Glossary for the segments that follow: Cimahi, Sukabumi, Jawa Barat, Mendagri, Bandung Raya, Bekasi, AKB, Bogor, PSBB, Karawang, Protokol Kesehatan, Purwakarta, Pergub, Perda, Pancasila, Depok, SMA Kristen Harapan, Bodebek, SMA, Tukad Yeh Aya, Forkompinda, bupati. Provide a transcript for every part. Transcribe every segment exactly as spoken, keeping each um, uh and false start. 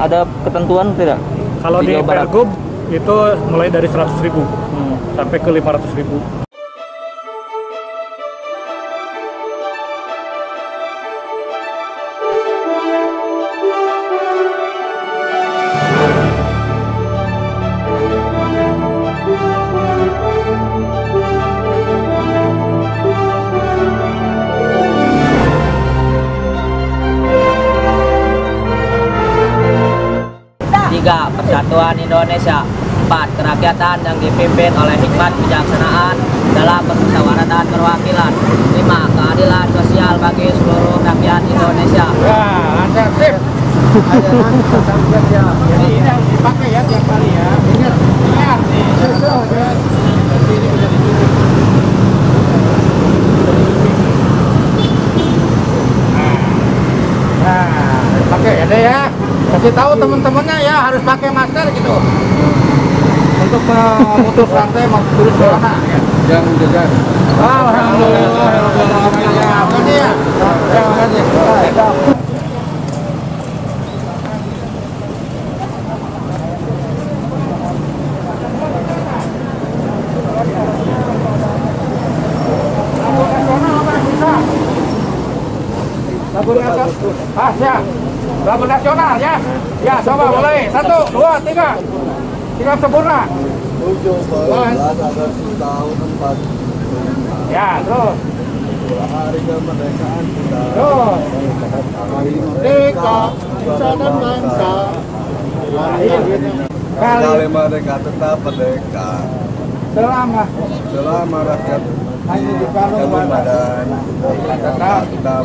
ada ketentuan tidak? Kalau di, di Pergub itu mulai dari seratus ribu hmm. sampai ke lima ratus ribu. Persatuan Indonesia. Empat, kerakyatan yang dipimpin oleh hikmat kebijaksanaan dalam permusyawaratan perwakilan. Lima, keadilan sosial bagi seluruh rakyat Indonesia. Wah, ada sip. Ada sampai ya. Jadi ini harus dipakai ya tiap kali ya. Ingat, ingat nih. Jadi ini sudah ditunjuk. Nah, pakai ada ya. Kasih tahu teman-temannya ya harus pakai masker gitu untuk memutus rantai maupun corona ya. Jangan jajan. Alhamdulillah. Alhamdulillah. Ini ya. Terima kasih. Sabun nasional. Ah ya. Lagu nasional ya, ya coba boleh satu, dua, tiga, tiga sempurna. Tujuh belas agustus tahun empat. Ya terus. Hari kemerdekaan kita. Terus. Merdeka, bangsa dan bangsa. Kali merdeka tetap merdeka. Selama. Selama rakyat. Hanya di kalung badan. Tetap. Tetap.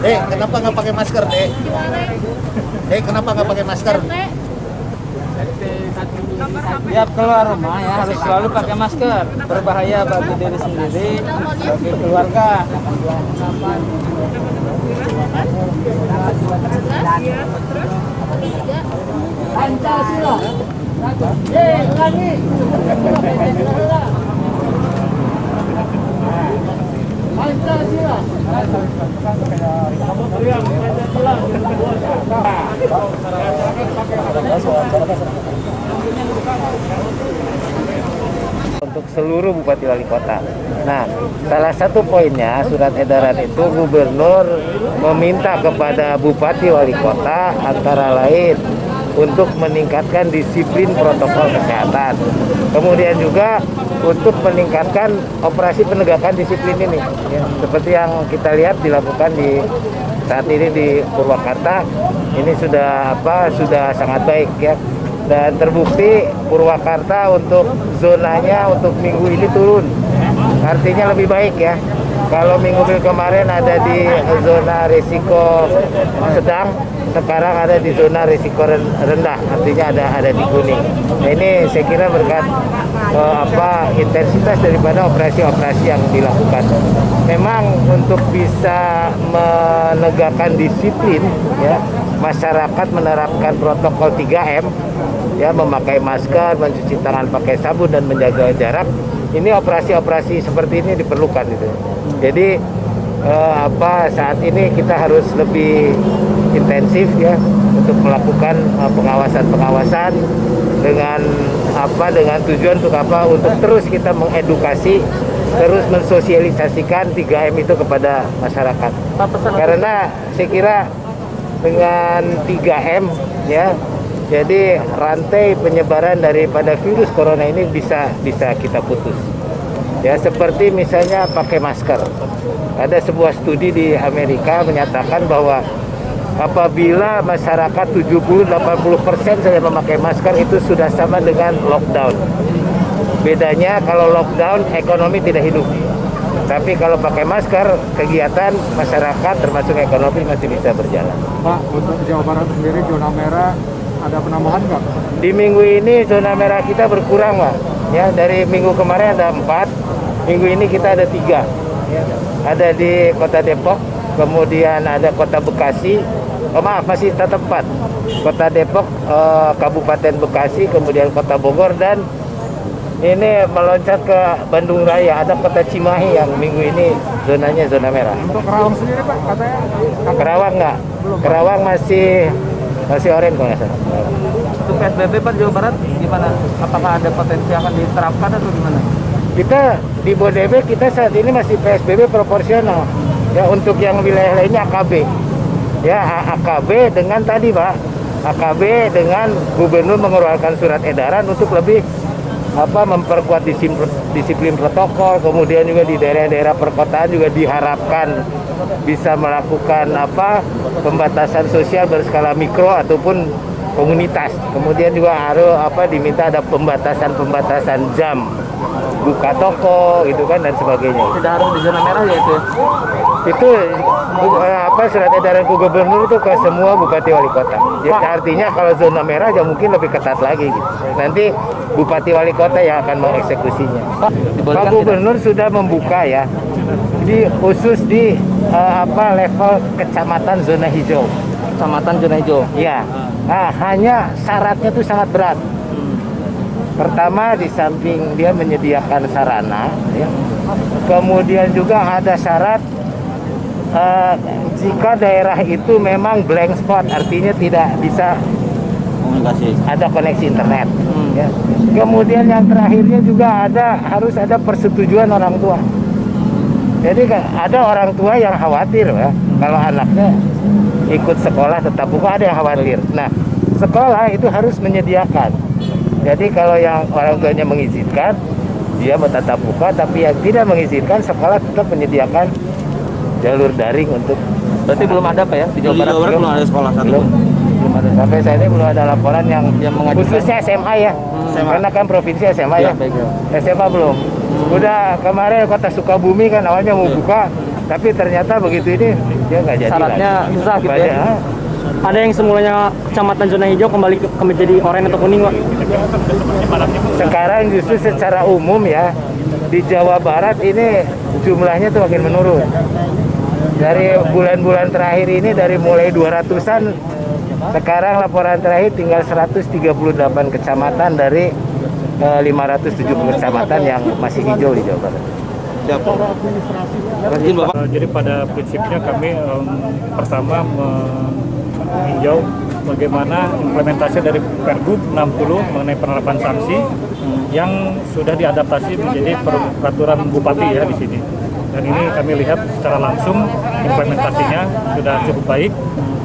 Eh, kenapa nggak pakai masker, Dek? Eh, kenapa nggak pakai masker? Tiap keluar rumah ya harus selalu pakai masker. Berbahaya bagi diri sendiri, bagi keluarga. Pancasila. Eh, lagi. Pancasila. Untuk seluruh bupati wali kota. Nah, salah satu poinnya surat edaran itu gubernur meminta kepada bupati wali kota antara lain untuk meningkatkan disiplin protokol kesehatan. Kemudian juga untuk meningkatkan operasi penegakan disiplin ini. Ya, seperti yang kita lihat dilakukan di saat ini di Purwakarta, ini sudah apa sudah sangat baik ya. Dan terbukti Purwakarta untuk zonanya untuk minggu ini turun. Artinya lebih baik ya. Kalau minggu kemarin ada di zona risiko sedang, sekarang ada di zona risiko rendah, artinya ada ada di kuning. Nah, ini saya kira berkat eh, apa intensitas daripada operasi-operasi yang dilakukan. Memang untuk bisa menegakkan disiplin ya, masyarakat menerapkan protokol tiga M ya, memakai masker, mencuci tangan pakai sabun dan menjaga jarak. Ini operasi-operasi seperti ini diperlukan gitu. Jadi eh, apa saat ini kita harus lebih intensif ya untuk melakukan pengawasan-pengawasan eh, dengan apa dengan tujuan untuk apa untuk terus kita mengedukasi, terus mensosialisasikan tiga M itu kepada masyarakat. Karena saya kira dengan tiga M ya, jadi rantai penyebaran daripada virus corona ini bisa bisa kita putus. Ya seperti misalnya pakai masker. Ada sebuah studi di Amerika menyatakan bahwa apabila masyarakat tujuh puluh sampai delapan puluh persen saja memakai masker, itu sudah sama dengan lockdown. Bedanya kalau lockdown ekonomi tidak hidup. Tapi kalau pakai masker, kegiatan masyarakat termasuk ekonomi masih bisa berjalan. Pak, untuk Jawa Barat sendiri zona merah ada penambahan nggak? Di minggu ini zona merah kita berkurang, Pak. Ya, dari minggu kemarin ada empat, minggu ini kita ada tiga. Ada di kota Depok, kemudian ada kota Bekasi, oh maaf masih tetap empat. Kota Depok, eh, Kabupaten Bekasi, kemudian kota Bogor, dan ini meloncat ke Bandung Raya, ada kota Cimahi yang minggu ini zonanya zona merah. Untuk Karawang sendiri, Pak, katanya? Karawang nggak? Karawang masih masih oranye, nggak salah. Untuk P S B B, Pak, Jawa Barat gimana? Apakah ada potensi akan diterapkan atau gimana? Kita di Bodebek kita saat ini masih P S B B proporsional. Ya, untuk yang wilayah lainnya A K B. Ya, A K B dengan tadi, Pak. A K B dengan gubernur mengeluarkan surat edaran untuk lebih apa memperkuat disiplin, disiplin protokol, kemudian juga di daerah-daerah perkotaan juga diharapkan bisa melakukan apa pembatasan sosial berskala mikro ataupun komunitas. Kemudian juga harus apa diminta ada pembatasan-pembatasan jam buka toko gitu kan dan sebagainya. Tidak harus di zona merah ya itu. Itu apa surat edaran gubernur itu ke semua bupati wali kota. Jadi artinya kalau zona merah ya mungkin lebih ketat lagi gitu. Nanti bupati wali kota yang akan mengeksekusinya. Pak Gubernur sudah membuka ya. Di khusus di uh, apa level kecamatan zona hijau. Kecamatan zona hijau. Iya. Nah, hanya syaratnya itu sangat berat. Pertama, di samping dia menyediakan sarana, ya. Kemudian juga ada syarat uh, jika daerah itu memang blank spot, artinya tidak bisa ada koneksi internet. Hmm. Ya. Kemudian yang terakhirnya juga ada harus ada persetujuan orang tua. Jadi ada orang tua yang khawatir ya, kalau anaknya ikut sekolah tetap buka, ada yang khawatir. Nah, sekolah itu harus menyediakan. Jadi kalau yang orang tuanya mengizinkan, dia bertatap muka, tapi yang tidak mengizinkan, sekolah tetap menyediakan jalur daring untuk. Berarti belum ada apa ya? Di Jawa Barat belum, belum ada sekolah satu. Belum, belum ada. Sampai saat ini belum ada laporan yang, yang khususnya S M A ya. Hmm. Karena kan provinsi S M A ya. ya. S M A belum. Hmm. Udah kemarin kota Sukabumi kan awalnya mau buka, hmm. tapi ternyata begitu ini dia nggak jadi. Syaratnya lagi. Susah gitu ya. ya. Ada yang semulanya kecamatan zona hijau kembali ke, ke menjadi oranye atau kuning, Pak? Sekarang justru secara umum ya, di Jawa Barat ini jumlahnya tuh makin menurun. Dari bulan-bulan terakhir ini dari mulai dua ratusan, sekarang laporan terakhir tinggal seratus tiga puluh delapan kecamatan dari eh, lima ratus tujuh puluh kecamatan yang masih hijau di Jawa Barat. Jadi pada prinsipnya kami um, pertama meninjau bagaimana implementasi dari Pergub enam puluh mengenai penerapan sanksi yang sudah diadaptasi menjadi peraturan bupati ya di sini. Dan ini kami lihat secara langsung implementasinya sudah cukup baik,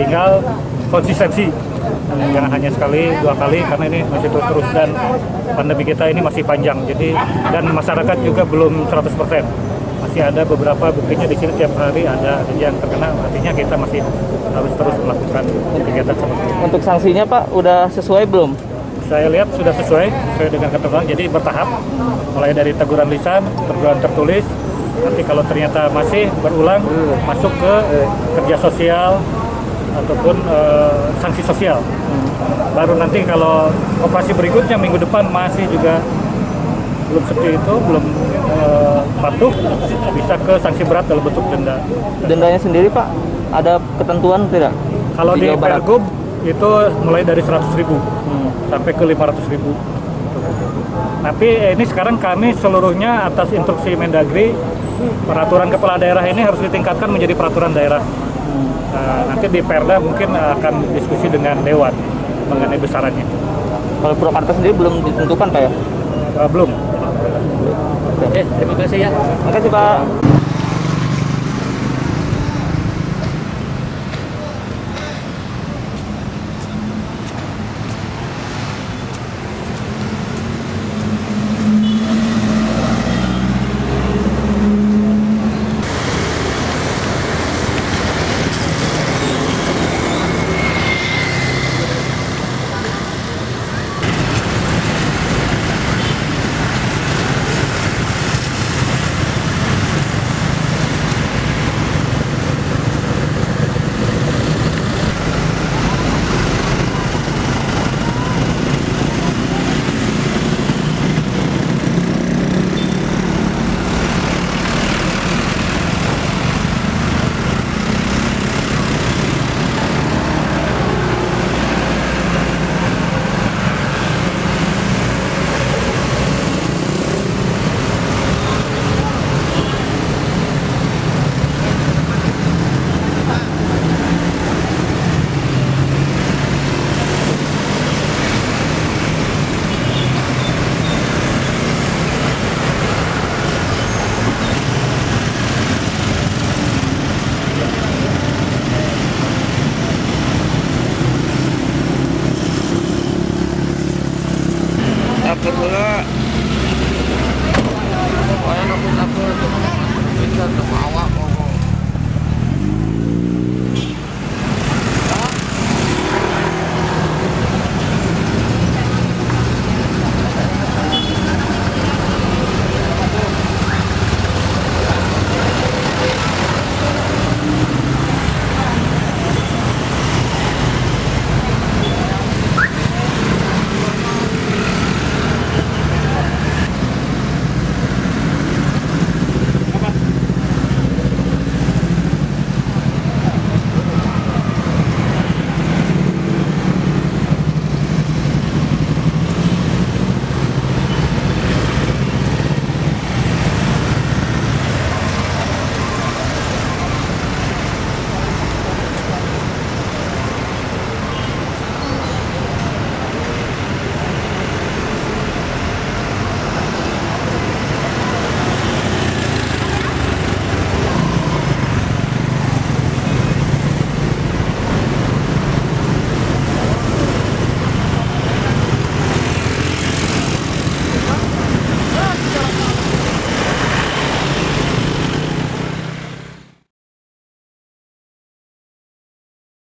tinggal konsistensi. Jangan hanya sekali, dua kali, karena ini masih terus-terus dan pandemi kita ini masih panjang. Jadi dan masyarakat juga belum seratus persen. Masih ada beberapa buktinya di sini, tiap hari ada yang terkena, artinya kita masih harus terus melakukan kegiatan seperti ini. Untuk sanksinya, Pak, udah sesuai belum? Saya lihat sudah sesuai, sesuai dengan ketentuan, jadi bertahap, mulai dari teguran lisan, teguran tertulis, nanti kalau ternyata masih berulang, hmm. masuk ke kerja sosial, ataupun uh, sanksi sosial. Hmm. Baru nanti kalau operasi berikutnya, minggu depan masih juga belum seperti itu, belum uh, patuh, bisa ke sanksi berat dalam bentuk denda. Dendanya sendiri, Pak, ada ketentuan tidak? Kalau di, di Pergub itu mulai dari seratus ribu hmm. sampai ke lima ratus ribu. Tapi ini sekarang kami seluruhnya atas instruksi Mendagri, peraturan kepala daerah ini harus ditingkatkan menjadi peraturan daerah. Hmm. Nah, nanti di Perda mungkin akan diskusi dengan Dewan mengenai besarannya. Kalau Purwakarta sendiri belum ditentukan, Pak ya? Uh, belum. Oke, terima kasih ya. Terima kasih, Pak. takut pula. Pokoknya takut takut. Bisa untuk awak.